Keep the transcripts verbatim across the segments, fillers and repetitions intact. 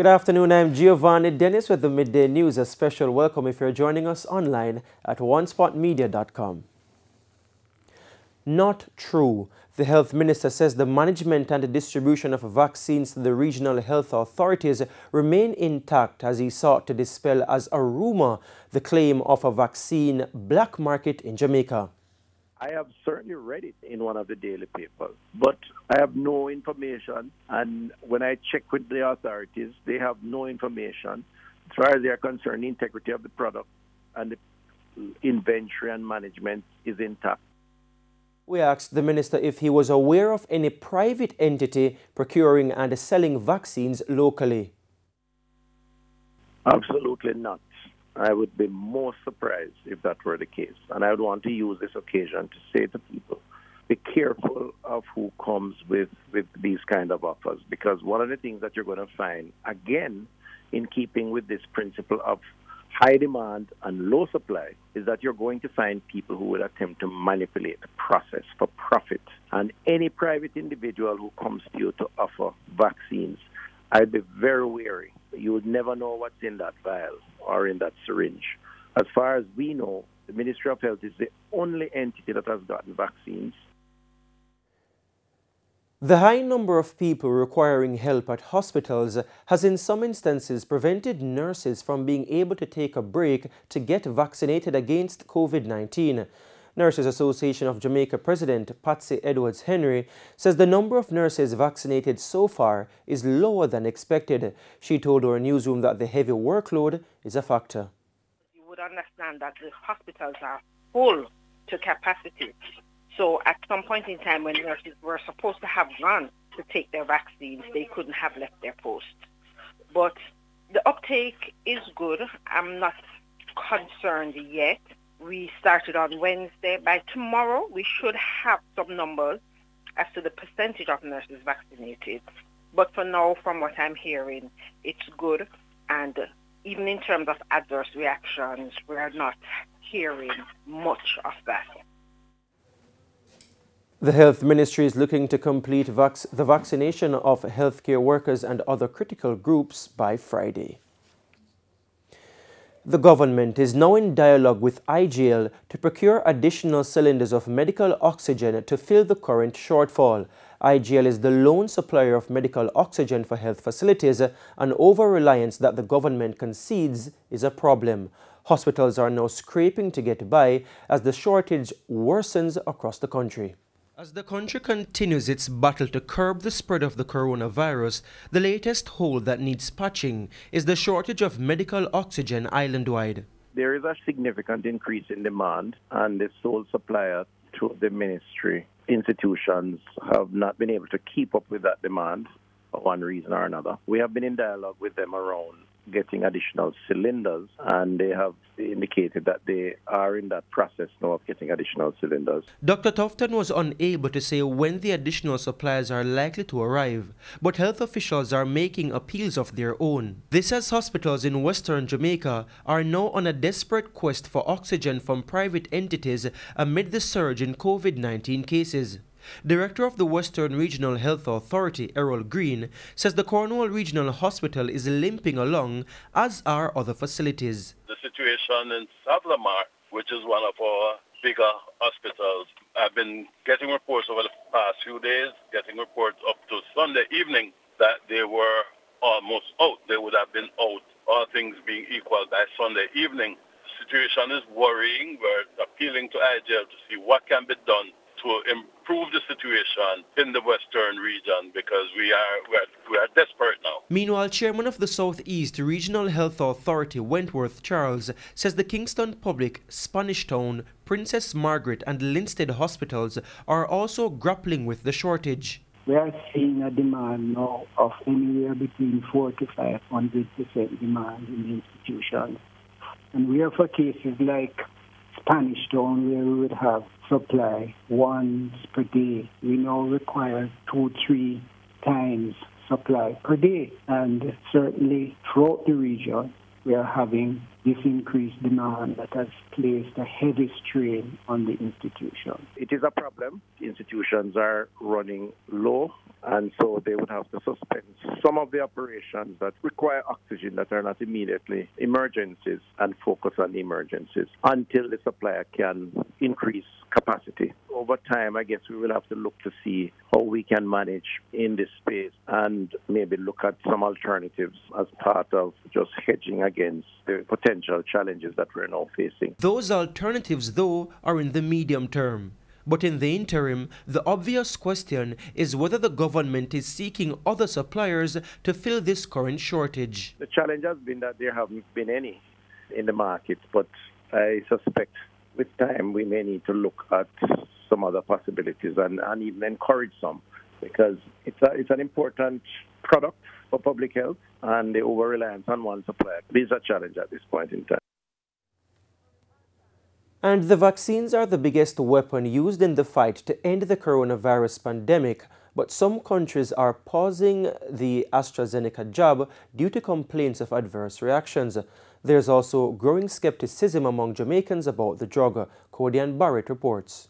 Good afternoon, I'm Giovanni Dennis with the Midday News. A special welcome if you're joining us online at one spot media dot com. Not true. The Health Minister says the management and the distribution of vaccines to the regional health authorities remain intact as he sought to dispel as a rumour the claim of a vaccine black market in Jamaica. I have certainly read it in one of the daily papers, but I have no information. And when I check with the authorities, they have no information as far as they are concerned. The integrity of the product and the inventory and management is intact. We asked the minister if he was aware of any private entity procuring and selling vaccines locally. Absolutely not. I would be most surprised if that were the case. And I would want to use this occasion to say to people, be careful of who comes with, with these kind of offers, because one of the things that you're going to find, again, in keeping with this principle of high demand and low supply, is that you're going to find people who will attempt to manipulate the process for profit. And any private individual who comes to you to offer vaccines, I'd be very wary. You would never know what's in that vial or in that syringe. As far as we know, the Ministry of Health is the only entity that has gotten vaccines. The high number of people requiring help at hospitals has in some instances prevented nurses from being able to take a break to get vaccinated against COVID nineteen. Nurses Association of Jamaica President Patsy Edwards-Henry says the number of nurses vaccinated so far is lower than expected. She told our newsroom that the heavy workload is a factor. You would understand that the hospitals are full to capacity. So at some point in time when nurses were supposed to have gone to take their vaccines, they couldn't have left their post. But the uptake is good. I'm not concerned yet. We started on Wednesday. By tomorrow, we should have some numbers as to the percentage of nurses vaccinated. But for now, from what I'm hearing, it's good. And even in terms of adverse reactions, we are not hearing much of that. The Health Ministry is looking to complete vac- the vaccination of healthcare workers and other critical groups by Friday. The government is now in dialogue with I G L to procure additional cylinders of medical oxygen to fill the current shortfall. I G L is the lone supplier of medical oxygen for health facilities, and over-reliance that the government concedes is a problem. Hospitals are now scraping to get by as the shortage worsens across the country. As the country continues its battle to curb the spread of the coronavirus, the latest hole that needs patching is the shortage of medical oxygen island-wide. There is a significant increase in demand, and the sole supplier to the ministry institutions have not been able to keep up with that demand for one reason or another. We have been in dialogue with them around getting additional cylinders, and they have indicated that they are in that process now of getting additional cylinders. Doctor Tufton was unable to say when the additional supplies are likely to arrive, but health officials are making appeals of their own. This as hospitals in Western Jamaica are now on a desperate quest for oxygen from private entities amid the surge in COVID nineteen cases. Director of the Western Regional Health Authority, Errol Green, says the Cornwall Regional Hospital is limping along, as are other facilities. The situation in Savlamar, which is one of our bigger hospitals, I've been getting reports over the past few days, getting reports up to Sunday evening that they were almost out. They would have been out, all things being equal, by Sunday evening. The situation is worrying. We're appealing to I G L to see what can be done to improve the situation in the Western region, because we are, we are we are desperate now. Meanwhile, Chairman of the Southeast Regional Health Authority, Wentworth Charles, says the Kingson Public, Spanish Town, Princess Margaret and Linstead hospitals are also grappling with the shortage. We are seeing a demand now of anywhere between four to five hundred percent demand in the institutions. And we are for cases like Spanish Town, where we would have supply once per day. We now require two, three times supply per day. And certainly throughout the region, we are having this increased demand that has placed a heavy strain on the institution. It is a problem. Institutions are running low, and so they would have to suspend some of the operations that require oxygen that are not immediately emergencies and focus on the emergencies until the supplier can increase capacity. Over time, I guess we will have to look to see how we can manage in this space and maybe look at some alternatives as part of just hedging against the potential challenges that we're now facing. Those alternatives, though, are in the medium term. But in the interim, the obvious question is whether the government is seeking other suppliers to fill this current shortage. The challenge has been that there haven't been any in the market, but I suspect with time we may need to look at some other possibilities and, and even encourage some, because it's, a, it's an important product for public health, and the over-reliance on one supplier is a challenge at this point in time. And the vaccines are the biggest weapon used in the fight to end the coronavirus pandemic, but some countries are pausing the AstraZeneca jab due to complaints of adverse reactions. There's also growing skepticism among Jamaicans about the drug. Kodyan Barrett reports.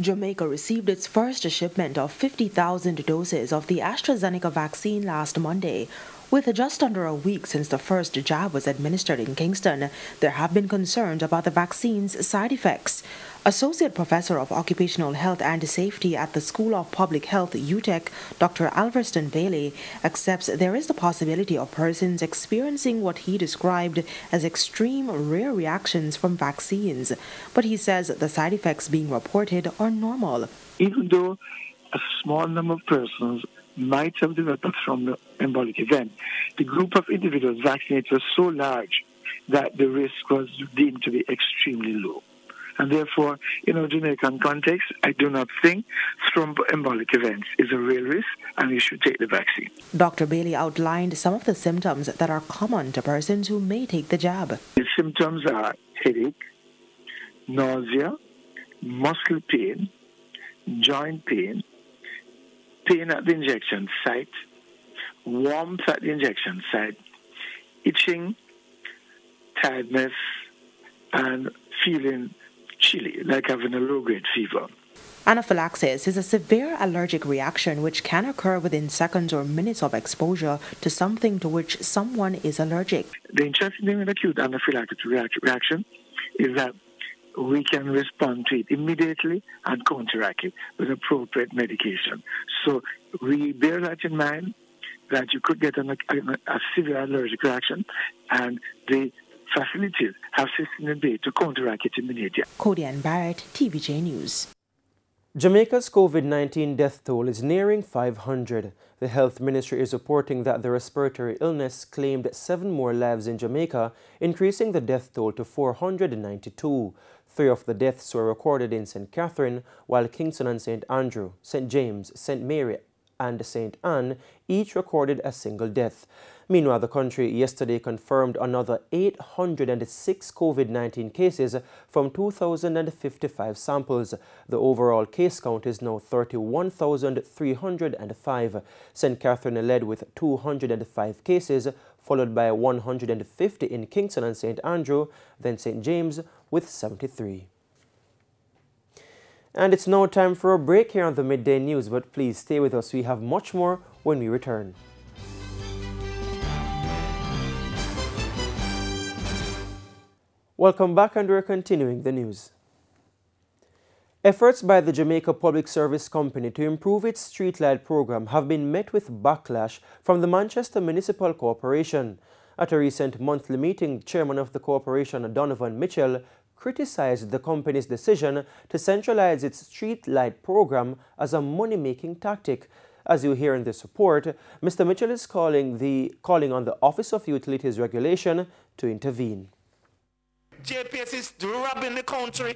Jamaica received its first shipment of fifty thousand doses of the AstraZeneca vaccine last Monday. With just under a week since the first jab was administered in Kingston, there have been concerns about the vaccine's side effects. Associate Professor of Occupational Health and Safety at the School of Public Health, UTech, Doctor Alverston Bailey, accepts there is the possibility of persons experiencing what he described as extreme rare reactions from vaccines, but he says the side effects being reported are normal. Even though a small number of persons might have developed from the embolic event, the group of individuals vaccinated was so large that the risk was deemed to be extremely low. And therefore, in our Jamaican context, I do not think thromboembolic events is a real risk and you should take the vaccine. Doctor Bailey outlined some of the symptoms that are common to persons who may take the jab. The symptoms are headache, nausea, muscle pain, joint pain, pain at the injection site, warmth at the injection site, itching, tiredness, and feeling chilly, like having a low-grade fever. Anaphylaxis is a severe allergic reaction which can occur within seconds or minutes of exposure to something to which someone is allergic. The interesting thing with acute anaphylactic reaction is that we can respond to it immediately and counteract it with appropriate medication. So we bear that in mind, that you could get an, a, a severe allergic reaction, and the facilities have systems in place to counteract it immediately. Kodyan Barrett, T V J News. Jamaica's COVID nineteen death toll is nearing five hundred. The health ministry is reporting that the respiratory illness claimed seven more lives in Jamaica, increasing the death toll to four hundred ninety-two. Three of the deaths were recorded in Saint Catherine, while Kingston and Saint Andrew, Saint James, Saint Mary and Saint Anne each recorded a single death. Meanwhile, the country yesterday confirmed another eight hundred six COVID nineteen cases from two thousand fifty-five samples. The overall case count is now thirty-one thousand three hundred five. Saint Catherine led with two hundred five cases, followed by one hundred fifty in Kingston and Saint Andrew, then Saint James with seventy-three. And it's now time for a break here on the Midday News, but please stay with us. We have much more when we return. Welcome back, and we're continuing the news. Efforts by the Jamaica Public Service Company to improve its streetlight program have been met with backlash from the Manchester Municipal Corporation. At a recent monthly meeting, Chairman of the corporation, Donovan Mitchell, criticized the company's decision to centralize its street light program as a money-making tactic. As you hear in this report, Mister Mitchell is calling, the, calling on the Office of Utilities Regulation to intervene. J P S is robbing the country.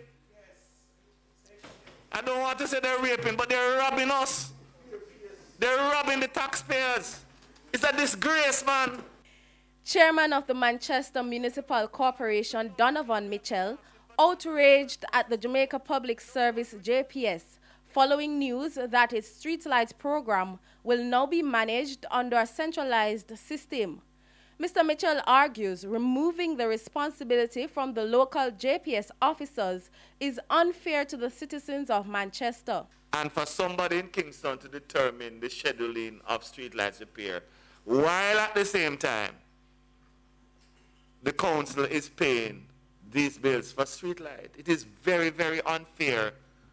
I don't want to say they're raping, but they're robbing us. They're robbing the taxpayers. It's a disgrace, man. Chairman of the Manchester Municipal Corporation, Donovan Mitchell, outraged at the Jamaica Public Service J P S following news that its streetlights program will now be managed under a centralized system. Mister Mitchell argues removing the responsibility from the local J P S officers is unfair to the citizens of Manchester. And for somebody in Kingston to determine the scheduling of streetlights repair, while at the same time the council is paying these bills for streetlight, it is very, very unfair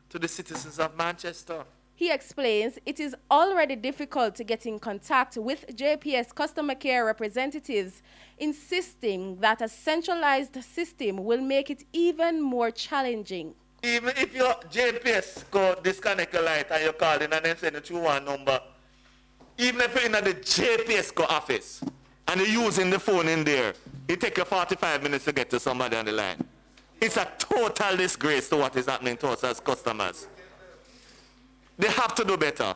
to the citizens of Manchester. He explains it is already difficult to get in contact with J P S customer care representatives, insisting that a centralized system will make it even more challenging. Even if your J P S go disconnect your light and you call in and then send a two one number, even if you're in the J P S go office and you're using the phone in there, it takes you forty-five minutes to get to somebody on the line. It's a total disgrace to what is happening to us as customers. They have to do better.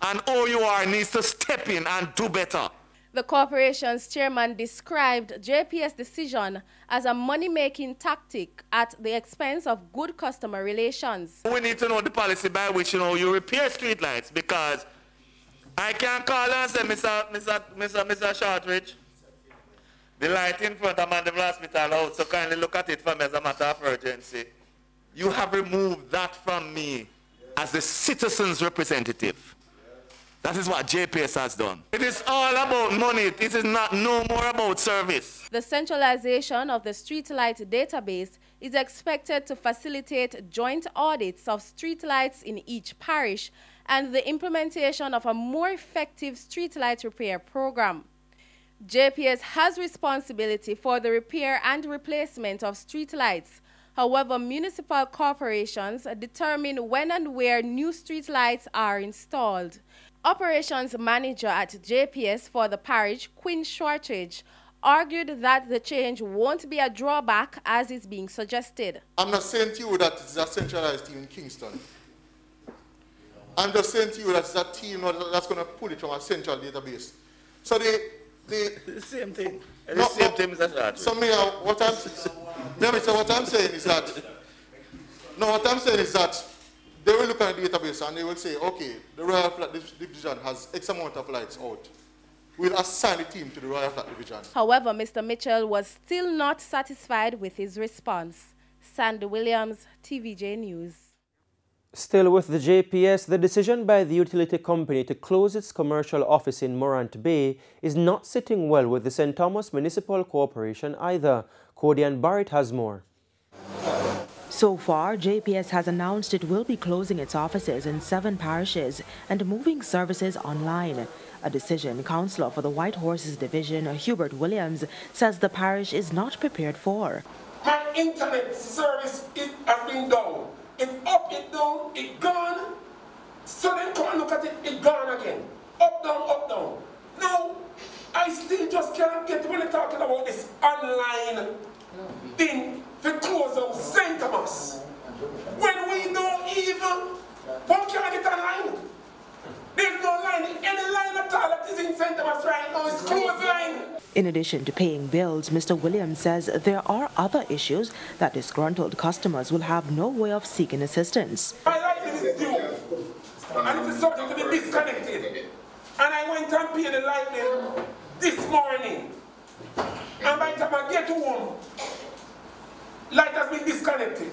And O U R needs to step in and do better. The corporation's chairman described J P S decision as a money-making tactic at the expense of good customer relations. We need to know the policy by which, you know, you repair streetlights, because I can't call and say, Mister Mister Mister Mister Shortridge, the light in front of Mandeville Hospital out, so kindly look at it for me as a matter of urgency. You have removed that from me as the citizens' representative. That is what J P S has done. It is all about money. It is not no more about service. The centralization of the streetlight database is expected to facilitate joint audits of streetlights in each parish and the implementation of a more effective streetlight repair program. J P S has responsibility for the repair and replacement of streetlights. However, municipal corporations determine when and where new streetlights are installed. Operations manager at J P S for the parish, Queen Shortridge, argued that the change won't be a drawback as is being suggested. I'm not saying to you that it's a centralized team in Kingston. I'm just saying to you that it's a team that's going to pull it from a central database. So the, the, the same thing. The no, same thing, Mister Shortridge. So me, uh, what I'm... No, so what I'm saying is that, no, what I'm saying is that they will look at the database and they will say, okay, the Royal Flat Division has X amount of lights out. We'll assign a team to the Royal Flat Division. However, Mister Mitchell was still not satisfied with his response. Sandy Williams, T V J News. Still with the J P S, the decision by the utility company to close its commercial office in Morant Bay is not sitting well with the Saint Thomas Municipal Corporation either. Kodyan Barrett has more. So far, J P S has announced it will be closing its offices in seven parishes and moving services online. A decision councillor for the White Horses Division, Hubert Williams, says the parish is not prepared for. My internet service is, has been down. It's up, it's down, it's gone. So then come and look at it, it's gone again. Up, down, up, down. No, I still just can't get when they're talking about this online thing. The close of Saint Thomas, when we don't even, what can I get online? There's no line, any line at all that is in Saint Thomas right now is closed line. In addition to paying bills, Mister Williams says there are other issues that disgruntled customers will have no way of seeking assistance. My license is due, and it is subject to be disconnected. And I went and paid the light bill this morning, and by the time I get home, light has been disconnected.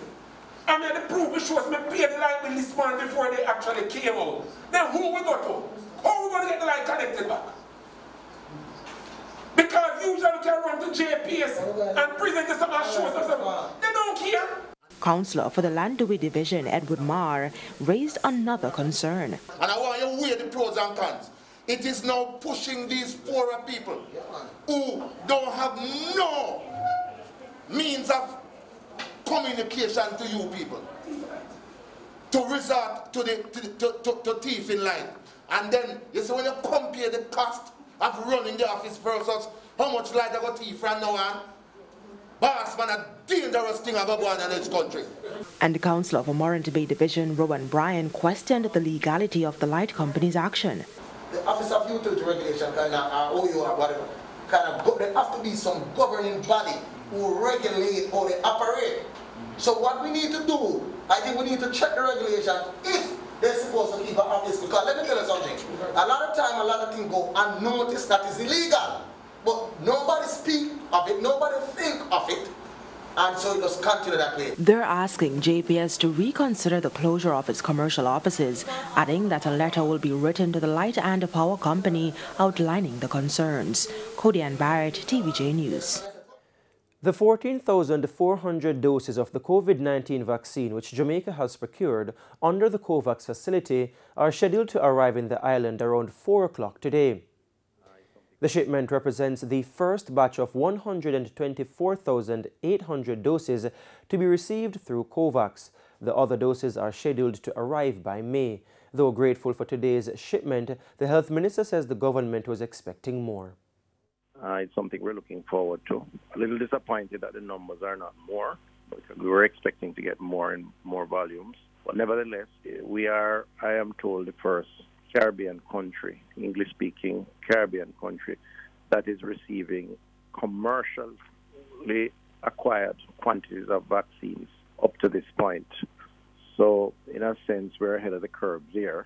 I mean, the proof shows me paid the light bill this morning before they actually came out. Then who we go to? How we going to get the light connected back? Because usually we can run to J P S and present this and shows us. They don't care. Councillor for the Landoui Division, Edward Marr, raised another concern. And I want you to weigh the pros and cons. It is now pushing these poorer people who don't have no means of communication to you people to resort to the to, to, to, to thief in line. And then you see when you compare the cost of running the office versus how much light I got thief from now on, boss man, a dangerous thing about going on in this country. And the councillor for Morant Bay Division, Rowan Bryan, questioned the legality of the light company's action. The Office of Utilities Regulation kind of or whatever kind of there have to be some governing body who regulate or they operate. So what we need to do, I think we need to check the regulation if they're supposed to keep an office. Because let me tell you something, a lot of time, a lot of things go unnoticed that is illegal. But nobody speak of it, nobody think of it. And so it was cut to that way. They're asking J P S to reconsider the closure of its commercial offices, adding that a letter will be written to the light and power company outlining the concerns. Kodyan Barrett, T V J News. The fourteen thousand four hundred doses of the COVID nineteen vaccine which Jamaica has procured under the COVAX facility are scheduled to arrive in the island around four o'clock today. The shipment represents the first batch of one hundred twenty-four thousand eight hundred doses to be received through COVAX. The other doses are scheduled to arrive by May. Though grateful for today's shipment, the Health Minister says the government was expecting more. Uh, it's something we're looking forward to. A little disappointed that the numbers are not more, because we were expecting to get more and more volumes. But nevertheless, we are, I am told, the first Caribbean country, English-speaking Caribbean country, that is receiving commercially acquired quantities of vaccines up to this point. So, in a sense, we're ahead of the curve there.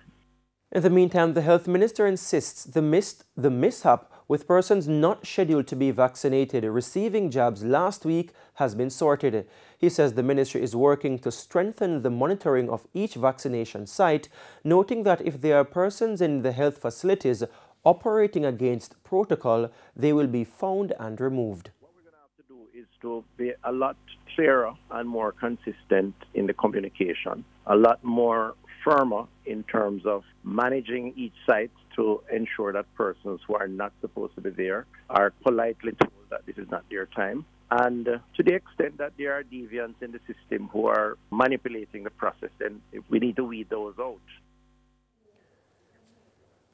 In the meantime, the Health Minister insists the, mis the mishap with persons not scheduled to be vaccinated receiving jabs last week has been sorted. He says the ministry is working to strengthen the monitoring of each vaccination site, noting that if there are persons in the health facilities operating against protocol, they will be found and removed. What we're going to have to do is to be a lot clearer and more consistent in the communication, a lot more firmer in terms of managing each site to ensure that persons who are not supposed to be there are politely told that this is not their time. And uh, to the extent that there are deviants in the system who are manipulating the process, then we need to weed those out.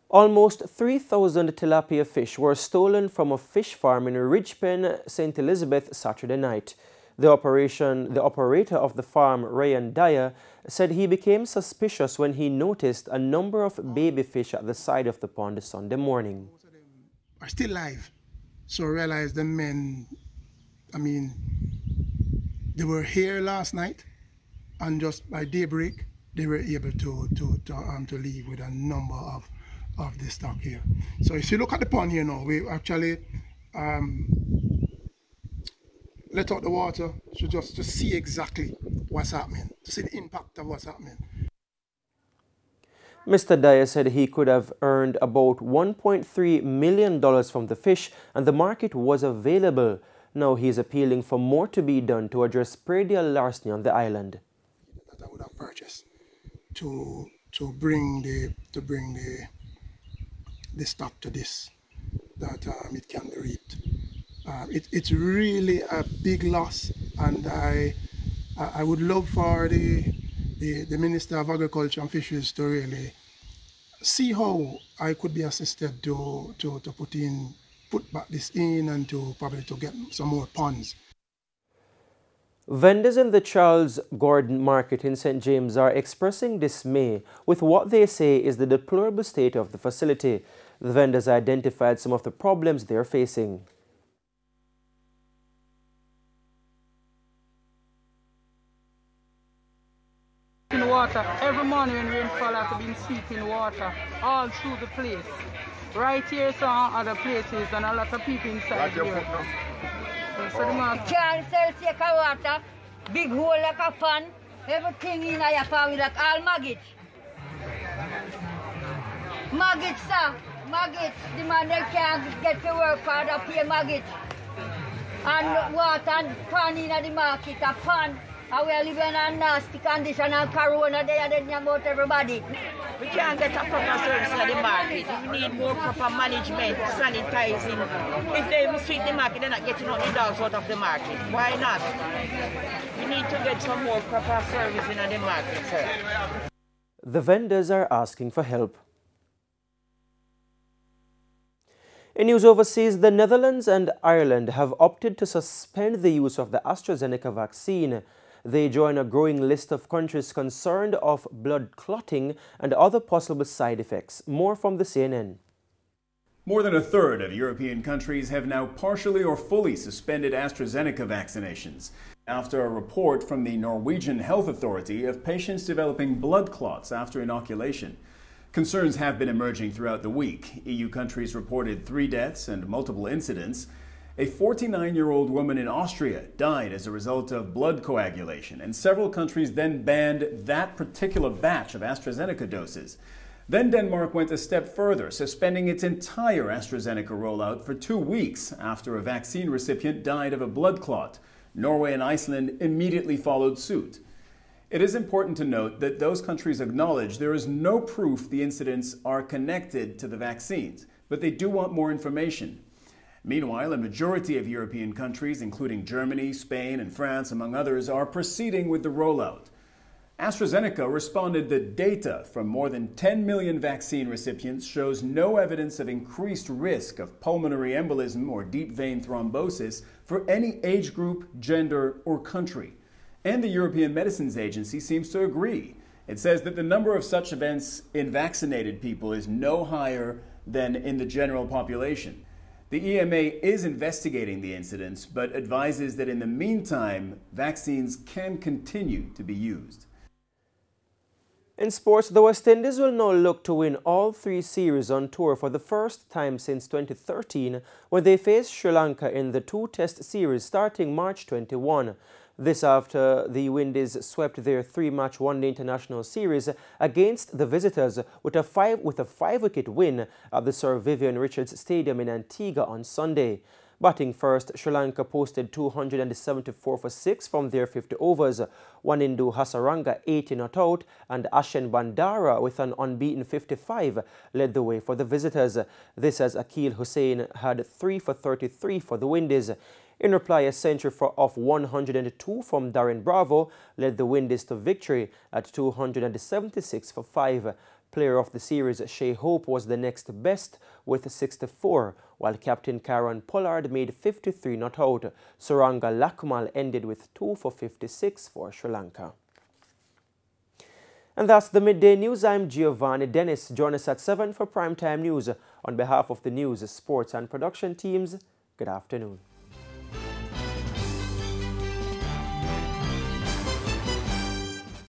Almost three thousand tilapia fish were stolen from a fish farm in Ridgepen, Saint Elizabeth, Saturday night. The, operation, the operator of the farm, Ryan Dyer, said he became suspicious when he noticed a number of baby fish at the side of the pond Sunday morning. Most of them are still alive, so I realized the men, I mean, they were here last night, and just by daybreak, they were able to, to, to, um, to leave with a number of, of the stock here. So if you look at the pond here now, we actually um, let out the water to just to see exactly what's happening, to see the impact of what's happening. Mister Dyer said he could have earned about one point three million dollars from the fish and the market was available. Now he is appealing for more to be done to address predial larceny on the island. That I would have purchased to, to bring, the, to bring the, the stock to this, that um, it can be reaped. Uh, it, it's really a big loss, and I, I would love for the, the, the Minister of Agriculture and Fisheries to really see how I could be assisted to, to, to put, in, put back this in and to probably to get some more ponds. Vendors in the Charles Gordon Market in Saint James are expressing dismay with what they say is the deplorable state of the facility. The vendors identified some of the problems they are facing. Water. Every morning when rainfall has been seeping water all through the place. Right here, some other places, and a lot of people inside here. So, so oh. Charles sells take water, big hole like a fan, everything in a power like all maggots. Maggots, sir, maggots. The man they can't get to work hard up here, maggots. And water and pan in the market, a pan. And we are living in a nasty condition and corona, they are deadly about everybody. We can't get a proper service at the market. We need more proper management, sanitizing. If they even treat the market, they're not getting all the dogs out of the market. Why not? We need to get some more proper servicing at the market, sir. The vendors are asking for help. In news overseas, the Netherlands and Ireland have opted to suspend the use of the AstraZeneca vaccine. They join a growing list of countries concerned of blood clotting and other possible side effects. More from the C N N. More than a third of European countries have now partially or fully suspended AstraZeneca vaccinations after a report from the Norwegian Health Authority of patients developing blood clots after inoculation. Concerns have been emerging throughout the week. E U countries reported three deaths and multiple incidents. A forty-nine-year-old woman in Austria died as a result of blood coagulation, and several countries then banned that particular batch of AstraZeneca doses. Then Denmark went a step further, suspending its entire AstraZeneca rollout for two weeks after a vaccine recipient died of a blood clot. Norway and Iceland immediately followed suit. It is important to note that those countries acknowledge there is no proof the incidents are connected to the vaccines, but they do want more information. Meanwhile, a majority of European countries, including Germany, Spain, and France, among others, are proceeding with the rollout. AstraZeneca responded that data from more than ten million vaccine recipients shows no evidence of increased risk of pulmonary embolism or deep vein thrombosis for any age group, gender, or country. And the European Medicines Agency seems to agree. It says that the number of such events in vaccinated people is no higher than in the general population. The E M A is investigating the incidents, but advises that in the meantime, vaccines can continue to be used. In sports, the West Indies will now look to win all three series on tour for the first time since twenty thirteen, when they faced Sri Lanka in the two-test series starting March twenty-first. This after the Windies swept their three-match one-day international series against the visitors with a five with a five-wicket win at the Sir Vivian Richards Stadium in Antigua on Sunday. Batting first, Sri Lanka posted two hundred seventy-four for six from their fifty overs. Wanindu Hasaranga eighty not out and Ashen Bandara with an unbeaten fifty-five led the way for the visitors. This as Akil Hussain had three for thirty-three for the Windies. In reply, a century for off one hundred two from Darren Bravo led the Windies to victory at two hundred seventy-six for five. Player of the series, Shea Hope, was the next best with sixty-four, while captain Kieran Pollard made fifty-three not out. Suranga Lakmal ended with two for fifty-six for Sri Lanka. And that's the Midday News. I'm Giovanni Dennis. Join us at seven for Primetime News. On behalf of the news, sports and production teams, good afternoon.